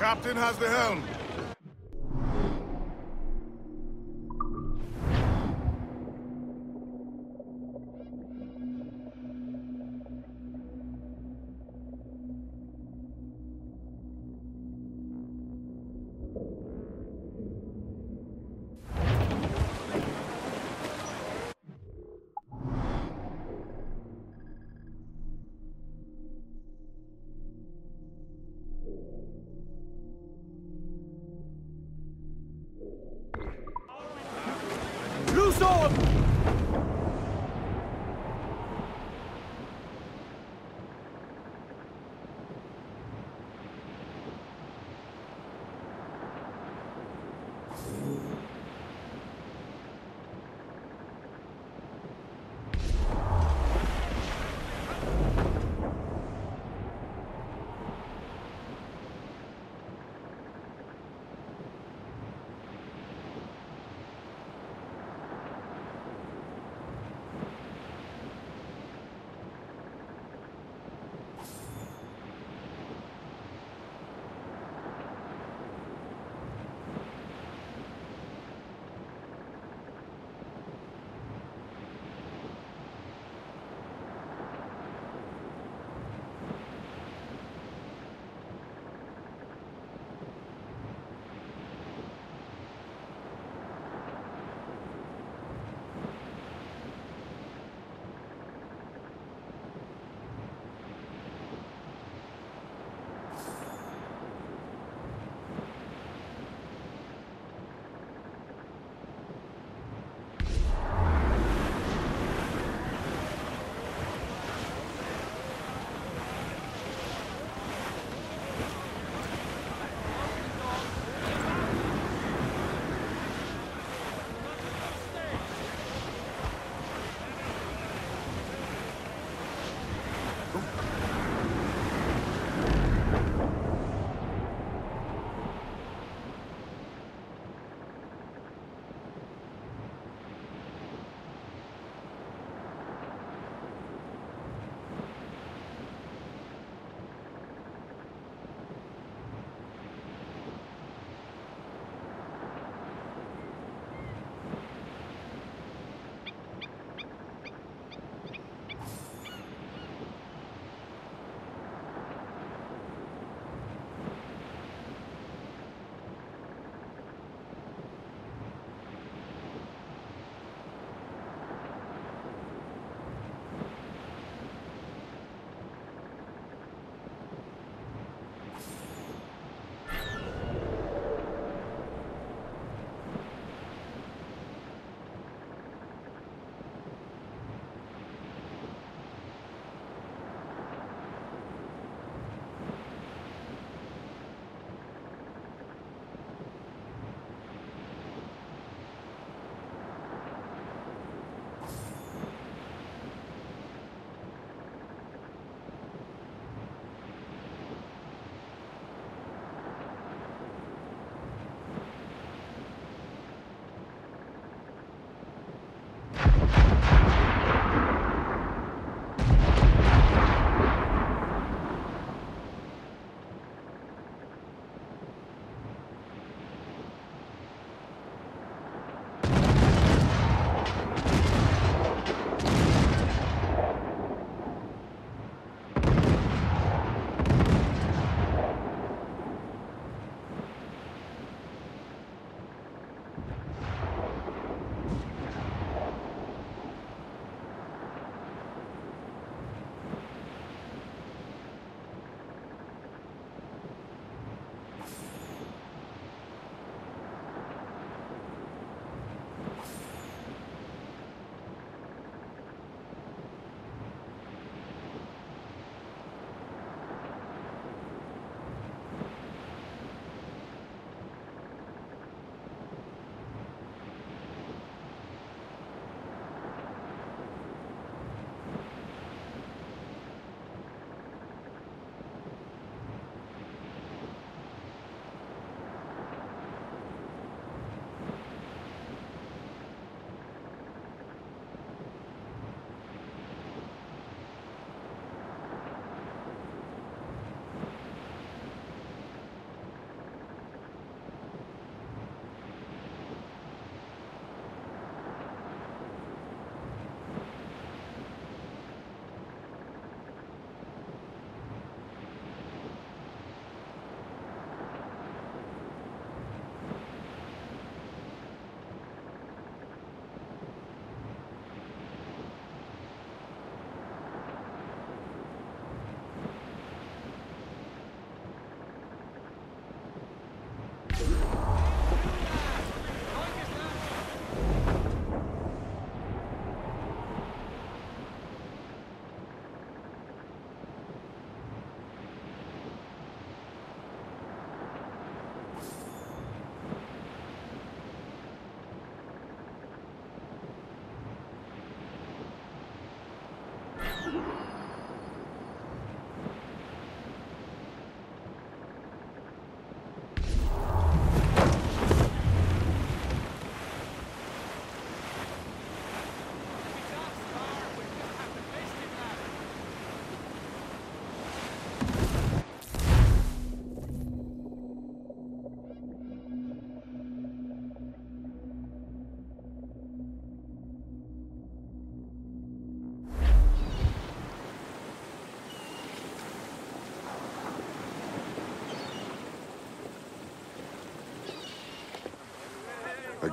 Captain has the helm.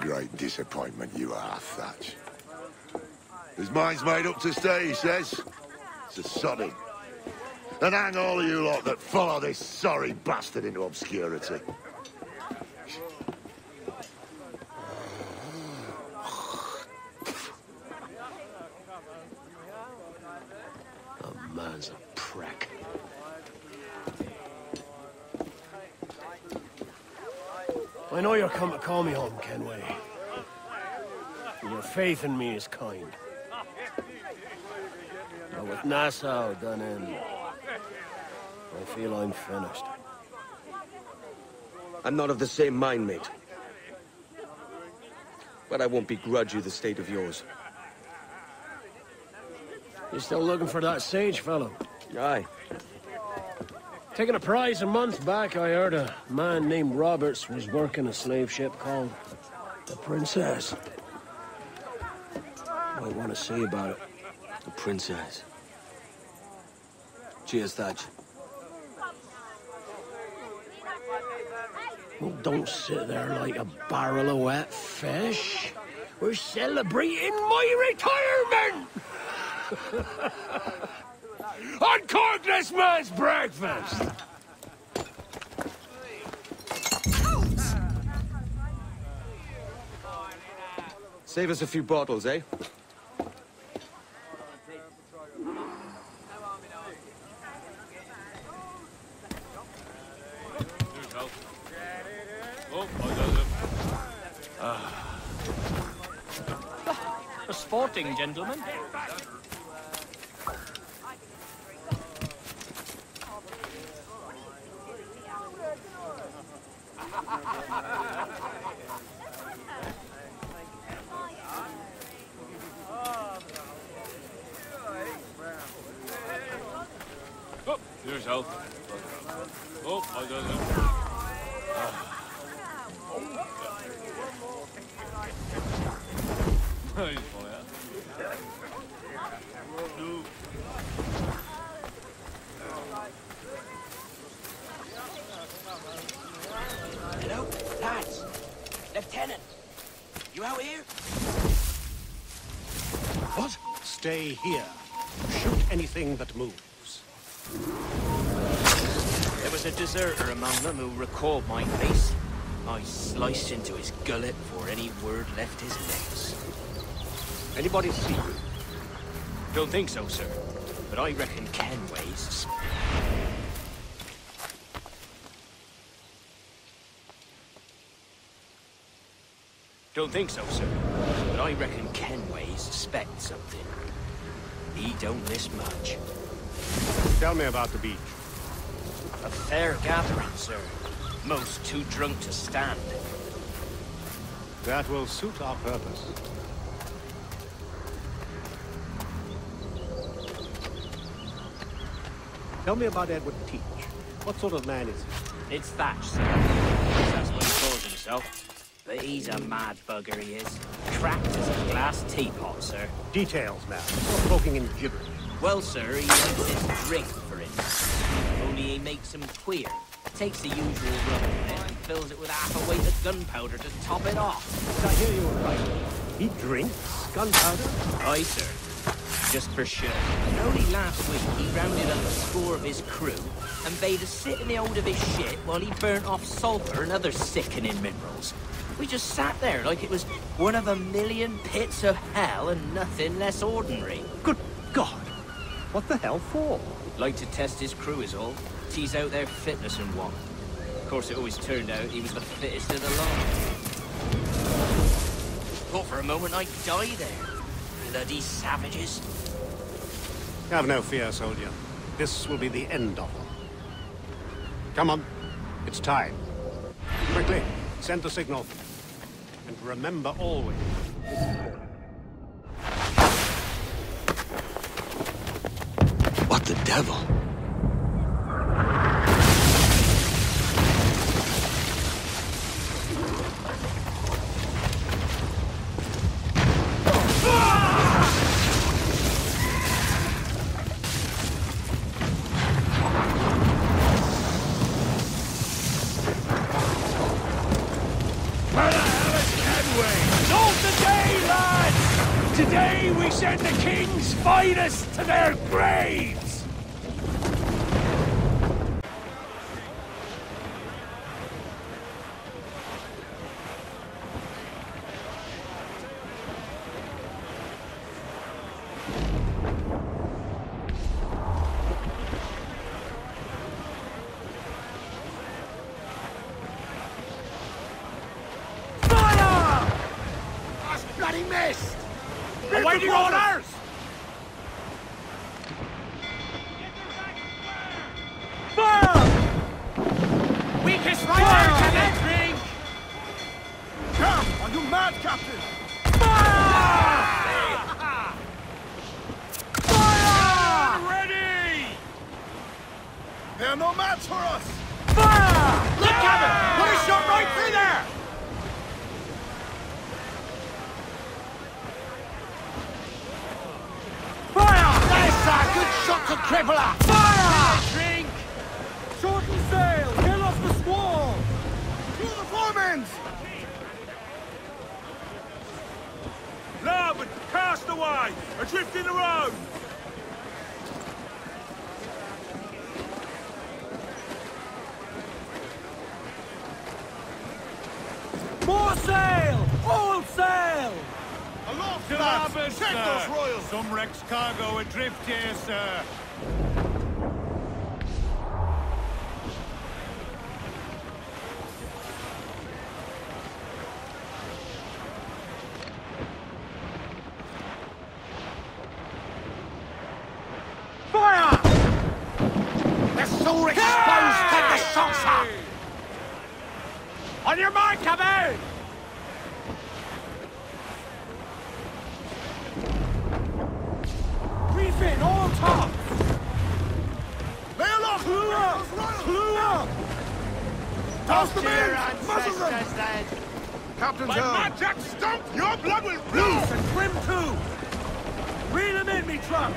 great disappointment you are, Thatch. His mind's made up to stay, he says. It's a sodding. And hang all of you lot that follow this sorry bastard into obscurity. That man's a prick. I know you're come to call me home, Kenway. And your faith in me is kind. But with Nassau done in, I feel I'm finished. I'm not of the same mind, mate. But I won't begrudge you the state of yours. You still looking for that sage fellow? Aye. Taking a prize a month back, I heard a man named Roberts was working a slave ship called the Princess. Might want to see about it. The Princess. Cheers, Thatch. Well, don't sit there like a barrel of wet fish. We're celebrating my retirement! Uncork this man's breakfast! Save us a few bottles, eh? A sporting gentleman. Hello, lads. Lieutenant, you out here? What? Stay here. Shoot anything that moves. There was a deserter among them who recalled my face. I sliced into his gullet before any word left his lips. Anybody see you? Don't think so, sir. But I reckon Kenway's... Don't think so, sir. But I reckon Kenway suspects something. He don't miss much. Tell me about the beach. A fair gathering, sir. Most too drunk to stand. That will suit our purpose. Tell me about Edward Teach. What sort of man is he? It's Thatch, sir. That's what he calls himself. But he's a mad bugger, he is. Cracked as a glass teapot, sir. Details, man. Stop talking in gibberish. Well, sir, he likes his drink, for instance. Only he makes him queer. Takes the usual rub and fills it with half a weight of gunpowder to top it off. Did I hear you right? He drinks gunpowder? Aye, sir. Just for sure. And only last week, he rounded up a score of his crew and bade us sit in the hold of his ship while he burnt off sulfur and other sickening minerals. We just sat there like it was one of a million pits of hell and nothing less ordinary. Good God! What the hell for? Like to test his crew is all. Tease out their fitness and what. Of course, it always turned out he was the fittest of the lot. Thought for a moment I'd die there. Bloody savages. Have no fear, soldier. This will be the end of them. Come on. It's time. Quickly, send the signal. And remember always... What the devil? Way. confine us to their graves! Cargo adrift here, sir. Fire! The saw exposed to the shots up. On your mark, Camus! Captain's my magic stump, your blood will flow! Loose and swim too! Reel him in, me trump!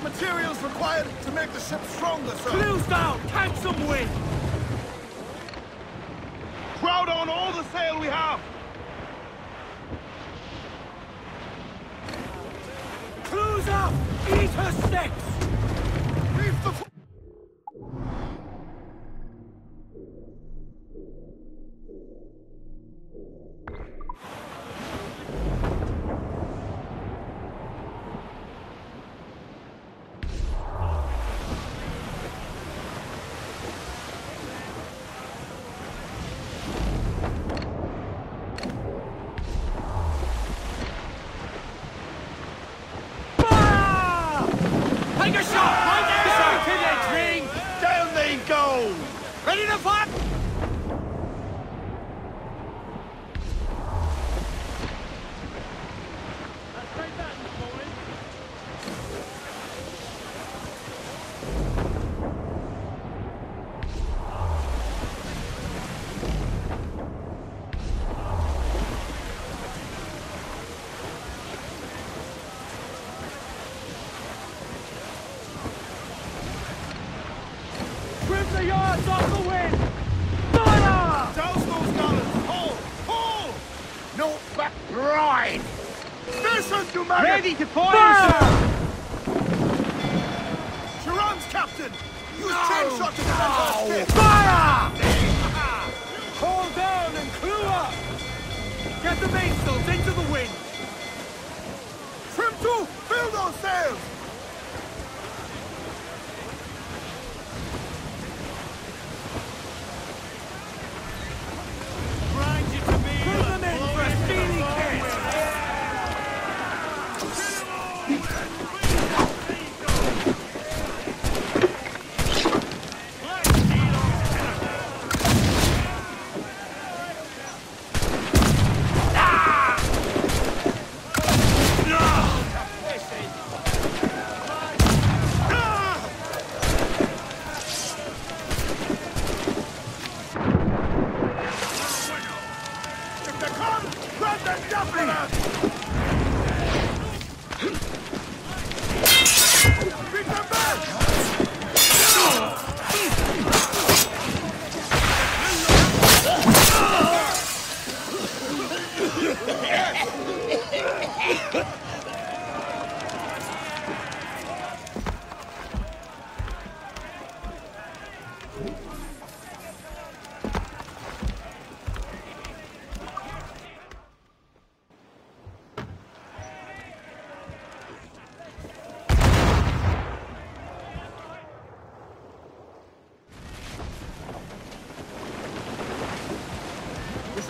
Materials required to make the ship stronger, sir. Clews down! Catch some wind! Crowd on all the sail we have! Clews up! Eat her sticks! Leave the... Yards off the wind! Fire! Douse those gunners! Hold! Hold! mine! Listen to me! Ready to fire, sir! Sharon's captain! Use chain shot to the fire! Calm down and crew up! Get the mainsails into the wind! Trim to! Fill those sails!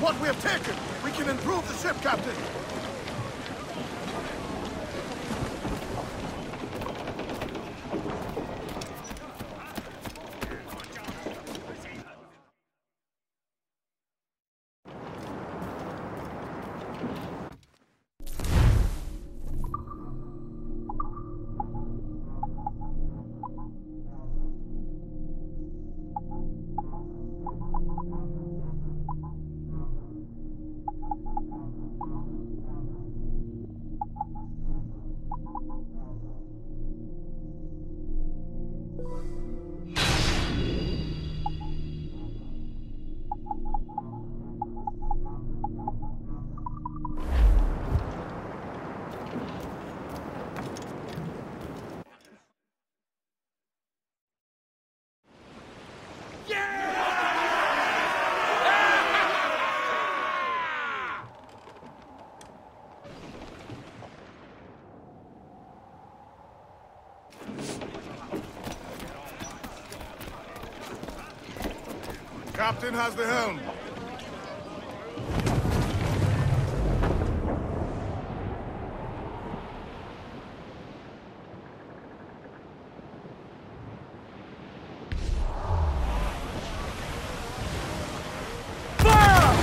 What we have taken, we can improve the ship, Captain. Captain has the helm. Fire!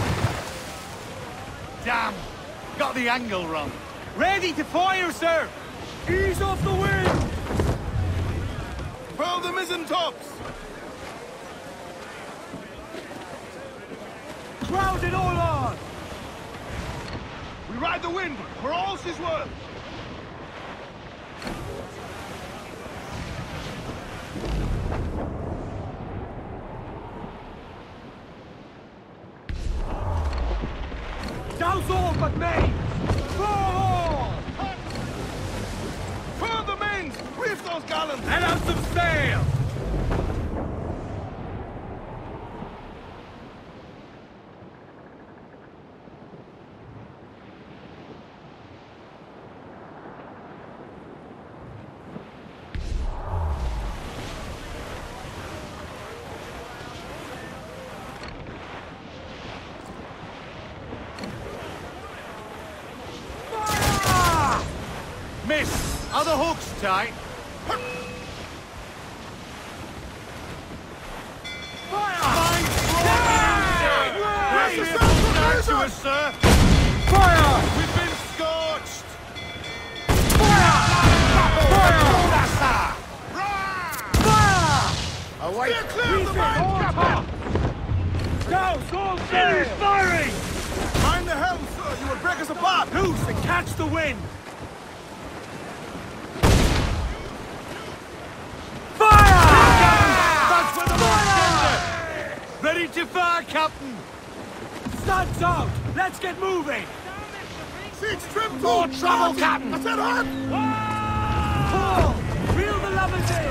Damn, got the angle wrong. Ready to fire, sir. Ease off the wind. Pull the mizzen tops. Grounded all on! We ride the wind for all she's worth! Douse all but main! Furl all! Furl the mains! Reef those gallants! And out some sail! Other hooks tight. Fire! Fire! Fire! Fire! To us, sir. Fire! We've been scorched. Fire! Fire! Fire! Away! Clear the mine, Captain! Douse all sail! Firing! Mind the helm, sir. You will break us apart. Loose and catch the wind. Ready to fire, Captain! Studs out! Let's get moving! Teach trim more trouble, Captain! I said up! Paul! Reel the lovers in!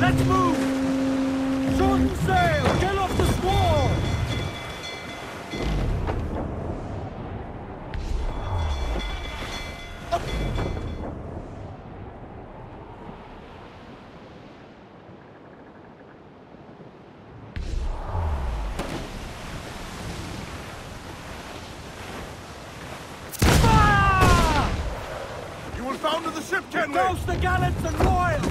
Let's move! Shorten sail! Get off the squall! Fire! You will founder the ship, Kenway! Toast the gallants and royals!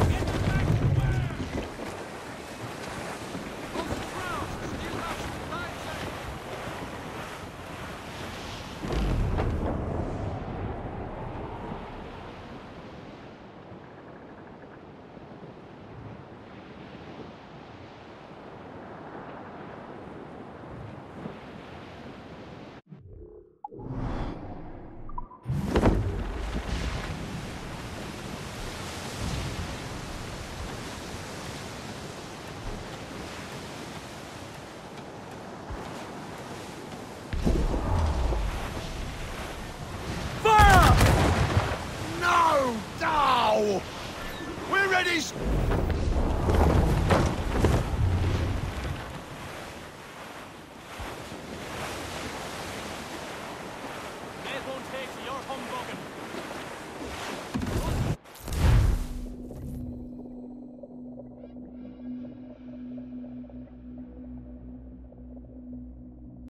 We're ready!